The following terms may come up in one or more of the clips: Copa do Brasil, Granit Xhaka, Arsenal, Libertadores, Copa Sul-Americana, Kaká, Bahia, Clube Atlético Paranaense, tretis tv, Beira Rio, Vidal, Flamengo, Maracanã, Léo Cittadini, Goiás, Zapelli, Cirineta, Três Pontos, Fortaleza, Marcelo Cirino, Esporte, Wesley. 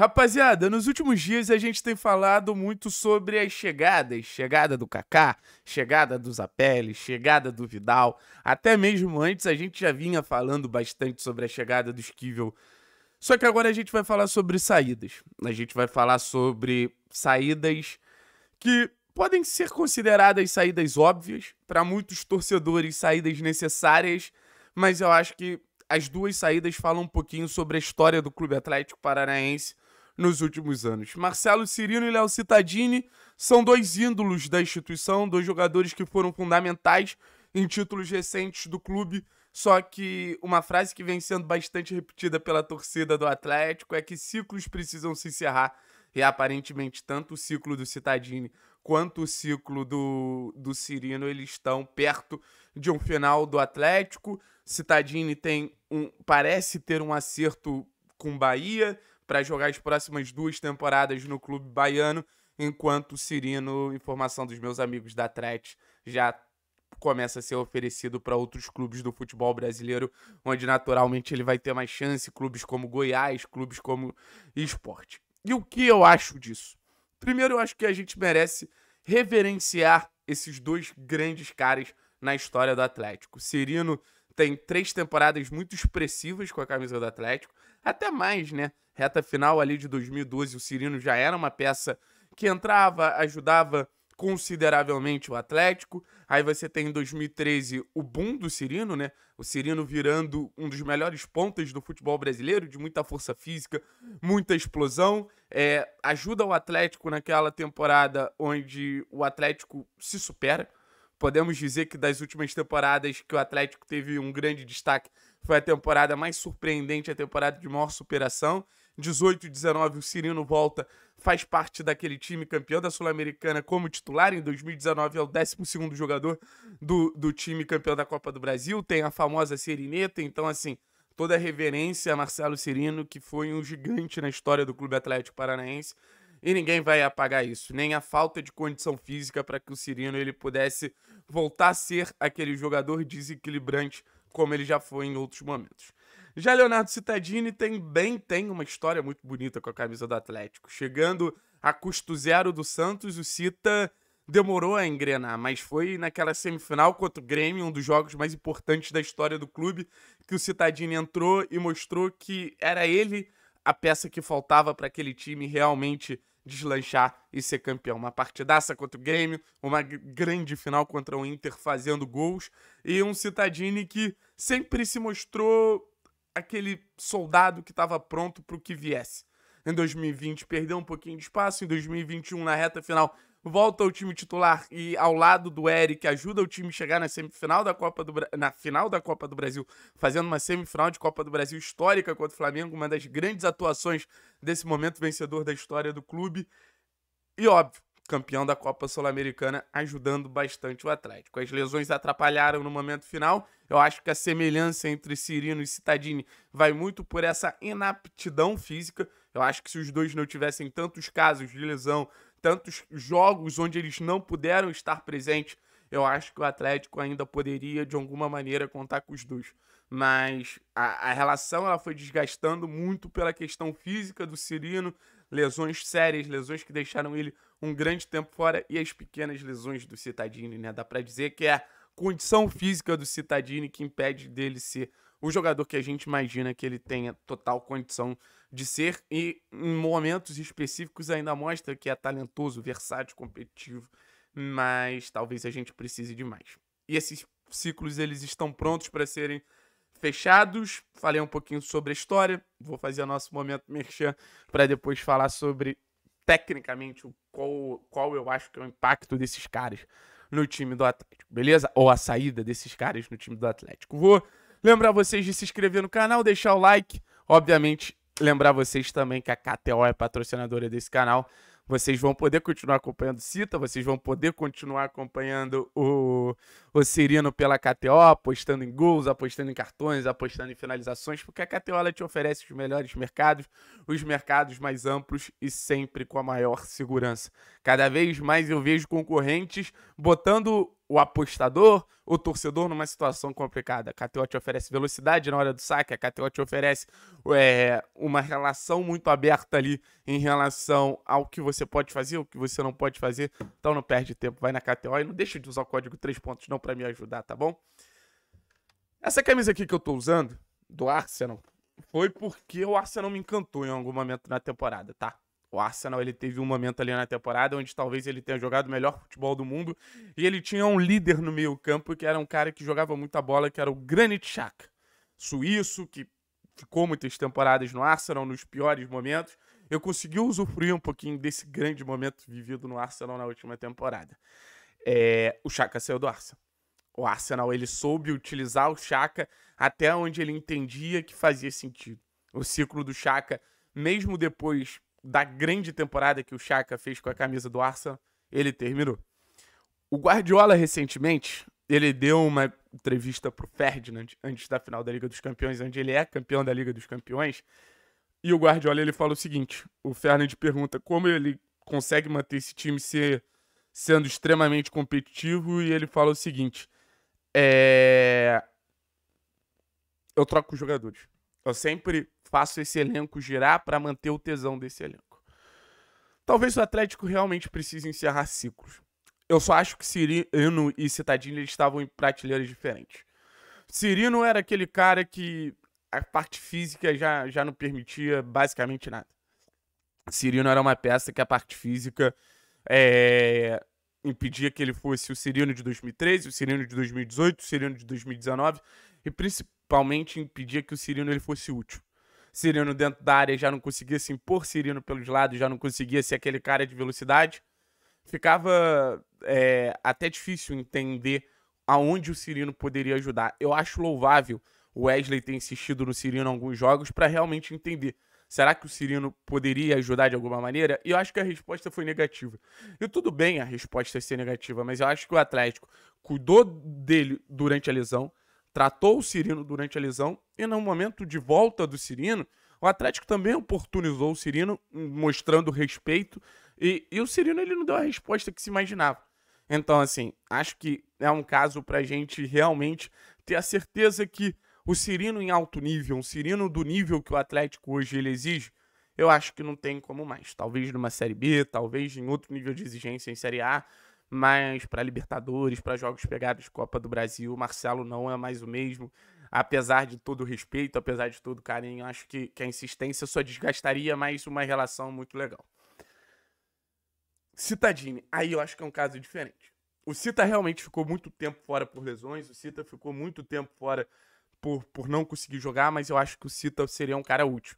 Rapaziada, nos últimos dias a gente tem falado muito sobre as chegadas. Chegada do Kaká, chegada do Zapelli, chegada do Vidal. Até mesmo antes a gente já vinha falando bastante sobre a chegada do Esquivel. Só que agora a gente vai falar sobre saídas. A gente vai falar sobre saídas que podem ser consideradas saídas óbvias, para muitos torcedores saídas necessárias, mas eu acho que as duas saídas falam um pouquinho sobre a história do Clube Atlético Paranaense nos últimos anos. Marcelo Cirino e Léo Cittadini são dois ídolos da instituição, dois jogadores que foram fundamentais em títulos recentes do clube, só que uma frase que vem sendo bastante repetida pela torcida do Atlético é que ciclos precisam se encerrar, e aparentemente tanto o ciclo do Cittadini quanto o ciclo do Cirino, eles estão perto de um final do Atlético. Cittadini tem parece ter um acerto com Bahia para jogar as próximas duas temporadas no clube baiano, enquanto o Cirino, informação dos meus amigos da Tret, já começa a ser oferecido para outros clubes do futebol brasileiro, onde naturalmente ele vai ter mais chance, clubes como Goiás, clubes como Esporte. E o que eu acho disso? Primeiro, eu acho que a gente merece reverenciar esses dois grandes caras na história do Atlético. Cirino tem 3 temporadas muito expressivas com a camisa do Atlético, até mais, né? Reta final ali de 2012, o Cirino já era uma peça que entrava, ajudava consideravelmente o Atlético. Aí você tem em 2013 o boom do Cirino, né? O Cirino virando um dos melhores pontas do futebol brasileiro, de muita força física, muita explosão. Ajuda o Atlético naquela temporada onde o Atlético se supera. Podemos dizer que das últimas temporadas que o Atlético teve um grande destaque, foi a temporada mais surpreendente, a temporada de maior superação. 18 e 19, o Cirino volta, faz parte daquele time campeão da Sul-Americana como titular. Em 2019 é o 12º jogador do time campeão da Copa do Brasil, tem a famosa Cirineta. Então, assim, toda a reverência a Marcelo Cirino, que foi um gigante na história do Clube Atlético Paranaense, e ninguém vai apagar isso, nem a falta de condição física para que o Cirino ele pudesse voltar a ser aquele jogador desequilibrante como ele já foi em outros momentos. Já Leonardo Cittadini tem uma história muito bonita com a camisa do Atlético. Chegando a custo zero do Santos, o Cita demorou a engrenar, mas foi naquela semifinal contra o Grêmio, um dos jogos mais importantes da história do clube, que o Cittadini entrou e mostrou que era ele a peça que faltava para aquele time realmente deslanchar e ser campeão. Uma partidaça contra o Grêmio, uma grande final contra o Inter fazendo gols, e um Cittadini que sempre se mostrou aquele soldado que estava pronto para o que viesse. Em 2020 perdeu um pouquinho de espaço, em 2021 na reta final volta ao time titular e ao lado do Eric ajuda o time a chegar na semifinal da Copa do na final da Copa do Brasil, fazendo uma semifinal de Copa do Brasil histórica contra o Flamengo, uma das grandes atuações desse momento vencedor da história do clube. E óbvio, campeão da Copa Sul-Americana, ajudando bastante o Atlético. As lesões atrapalharam no momento final. Eu acho que a semelhança entre Cirino e Cittadini vai muito por essa inaptidão física. Eu acho que se os dois não tivessem tantos casos de lesão, tantos jogos onde eles não puderam estar presentes, eu acho que o Atlético ainda poderia, de alguma maneira, contar com os dois. Mas a relação ela foi desgastando muito pela questão física do Cirino, lesões sérias, lesões que deixaram ele um grande tempo fora, e as pequenas lesões do Cittadini, né? Dá pra dizer que é a condição física do Cittadini que impede dele ser o jogador que a gente imagina que ele tenha total condição de ser, e em momentos específicos ainda mostra que é talentoso, versátil, competitivo, mas talvez a gente precise de mais. E esses ciclos eles estão prontos para serem fechados. Falei um pouquinho sobre a história, vou fazer nosso momento merchan para depois falar sobre, tecnicamente, qual eu acho que é o impacto desses caras no time do Atlético, beleza? Ou a saída desses caras no time do Atlético. Vou lembrar vocês de se inscrever no canal, deixar o like, obviamente lembrar vocês também que a KTO é patrocinadora desse canal. Vocês vão poder continuar acompanhando o Cita, vocês vão poder continuar acompanhando o Cirino pela KTO, apostando em gols, apostando em cartões, apostando em finalizações, porque a KTO ela te oferece os melhores mercados, os mercados mais amplos e sempre com a maior segurança. Cada vez mais eu vejo concorrentes botando o apostador, o torcedor numa situação complicada. A KTO te oferece velocidade na hora do saque, a KTO te oferece uma relação muito aberta ali em relação ao que você pode fazer, o que você não pode fazer. Então não perde tempo, vai na KTO e não deixa de usar o código 3 pontos não para me ajudar, tá bom? Essa camisa aqui que eu tô usando, do Arsenal, foi porque o Arsenal me encantou em algum momento na temporada, tá? O Arsenal, ele teve um momento ali na temporada onde talvez ele tenha jogado o melhor futebol do mundo e ele tinha um líder no meio campo que era um cara que jogava muita bola, que era o Granit Xhaka, suíço, que ficou muitas temporadas no Arsenal, nos piores momentos. Eu consegui usufruir um pouquinho desse grande momento vivido no Arsenal na última temporada. O Xhaka saiu do Arsenal. O Arsenal, ele soube utilizar o Xhaka até onde ele entendia que fazia sentido. O ciclo do Xhaka, mesmo depois da grande temporada que o Xhaka fez com a camisa do Arsenal, ele terminou. O Guardiola, recentemente, ele deu uma entrevista pro Ferdinand antes da final da Liga dos Campeões, onde ele é campeão da Liga dos Campeões, e o Guardiola, ele fala o seguinte, o Ferdinand pergunta como ele consegue manter esse time sendo extremamente competitivo, e ele fala o seguinte, eu troco os jogadores. Eu sempre faço esse elenco girar para manter o tesão desse elenco. Talvez o Atlético realmente precise encerrar ciclos. Eu só acho que Cirino e Cittadini, eles estavam em prateleiras diferentes. Cirino era aquele cara que a parte física já não permitia basicamente nada. Cirino era uma peça que a parte física impedia que ele fosse o Cirino de 2013, o Cirino de 2018, o Cirino de 2019 e principalmente impedia que o Cirino ele fosse útil. Cirino dentro da área já não conseguia se impor, Cirino pelos lados já não conseguia ser aquele cara de velocidade. Ficava até difícil entender aonde o Cirino poderia ajudar. Eu acho louvável o Wesley ter insistido no Cirino em alguns jogos para realmente entender. Será que o Cirino poderia ajudar de alguma maneira? E eu acho que a resposta foi negativa. E tudo bem a resposta ser negativa, mas eu acho que o Atlético cuidou dele durante a lesão, tratou o Cirino durante a lesão e no momento de volta do Cirino, o Atlético também oportunizou o Cirino, mostrando respeito e o Cirino ele não deu a resposta que se imaginava. Então, assim, acho que é um caso pra gente realmente ter a certeza que o Cirino em alto nível, um Cirino do nível que o Atlético hoje ele exige, eu acho que não tem como mais. Talvez numa Série B, talvez em outro nível de exigência em Série A, mas para Libertadores, para jogos pegados Copa do Brasil, o Marcelo não é mais o mesmo. Apesar de todo o respeito, apesar de todo o carinho, acho que a insistência só desgastaria mais uma relação muito legal. Cittadini, aí eu acho que é um caso diferente. O Cita realmente ficou muito tempo fora por lesões, o Cita ficou muito tempo fora por não conseguir jogar, mas eu acho que o Cita seria um cara útil.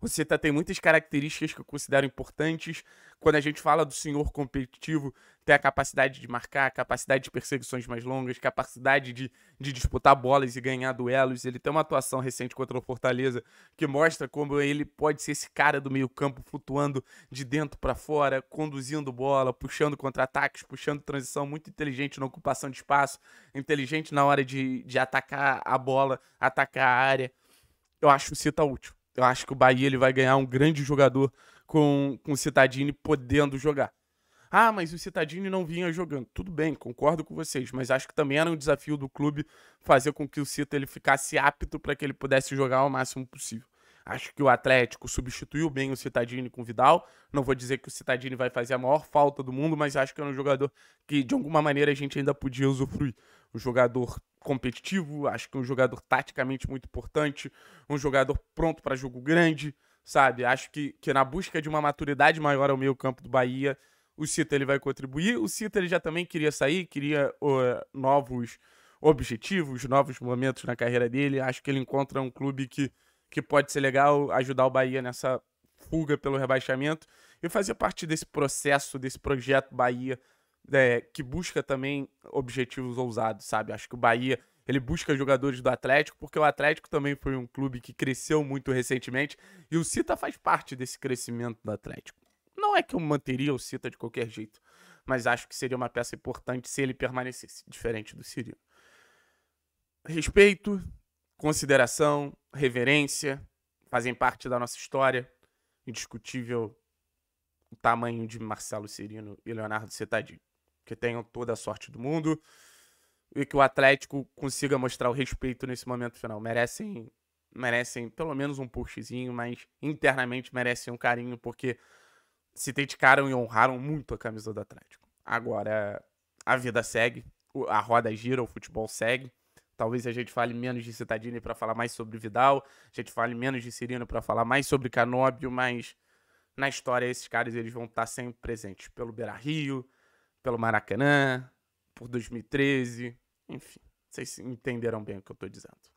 O Cita tem muitas características que eu considero importantes. Quando a gente fala do senhor competitivo, tem a capacidade de marcar, a capacidade de perseguições mais longas, capacidade de disputar bolas e ganhar duelos. Ele tem uma atuação recente contra o Fortaleza que mostra como ele pode ser esse cara do meio campo flutuando de dentro para fora, conduzindo bola, puxando contra-ataques, puxando transição, muito inteligente na ocupação de espaço, inteligente na hora de atacar a bola, atacar a área. Eu acho o Cita útil. Eu acho que o Bahia ele vai ganhar um grande jogador com o Cittadini podendo jogar. Ah, mas o Cittadini não vinha jogando. Tudo bem, concordo com vocês, mas acho que também era um desafio do clube fazer com que o Cita ele ficasse apto para que ele pudesse jogar ao máximo possível. Acho que o Atlético substituiu bem o Cittadini com o Vidal. Não vou dizer que o Cittadini vai fazer a maior falta do mundo, mas acho que era um jogador que, de alguma maneira, a gente ainda podia usufruir. Um jogador competitivo, acho que um jogador taticamente muito importante, um jogador pronto para jogo grande, sabe? Acho que na busca de uma maturidade maior ao meio campo do Bahia, o Cita ele vai contribuir. O Cita ele já também queria sair, queria novos objetivos, novos momentos na carreira dele. Acho que ele encontra um clube que pode ser legal ajudar o Bahia nessa fuga pelo rebaixamento e fazer parte desse processo, desse projeto Bahia, que busca também objetivos ousados, sabe? Acho que o Bahia ele busca jogadores do Atlético, porque o Atlético também foi um clube que cresceu muito recentemente e o Cita faz parte desse crescimento do Atlético. Não é que eu manteria o Cita de qualquer jeito, mas acho que seria uma peça importante se ele permanecesse, diferente do Cirino. Respeito, consideração, reverência, fazem parte da nossa história. Indiscutível o tamanho de Marcelo Cirino e Leonardo Cittadini, que tenham toda a sorte do mundo. e que o Atlético consiga mostrar o respeito nesse momento final. Merecem pelo menos um puxzinho, mas internamente merecem um carinho, porque se dedicaram e honraram muito a camisa do Atlético. Agora, a vida segue, a roda gira, o futebol segue. Talvez a gente fale menos de Cittadini para falar mais sobre Vidal, a gente fale menos de Cirino para falar mais sobre Canóbio, mas na história esses caras eles vão estar sempre presentes pelo Beira Rio, pelo Maracanã, por 2013, enfim, vocês entenderam bem o que eu tô dizendo.